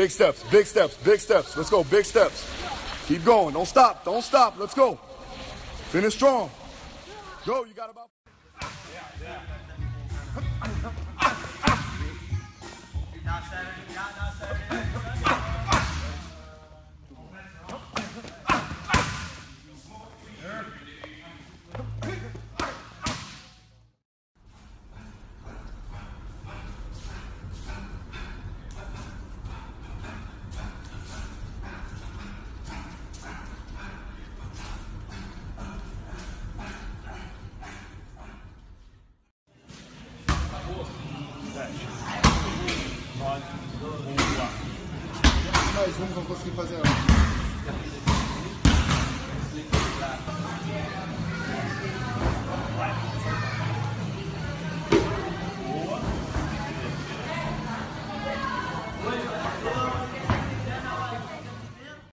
Big steps, big steps, big steps. Let's go, big steps. Keep going. Don't stop. Don't stop. Let's go. Finish strong. Go, you got about... Mas vamos conseguir fazer algo.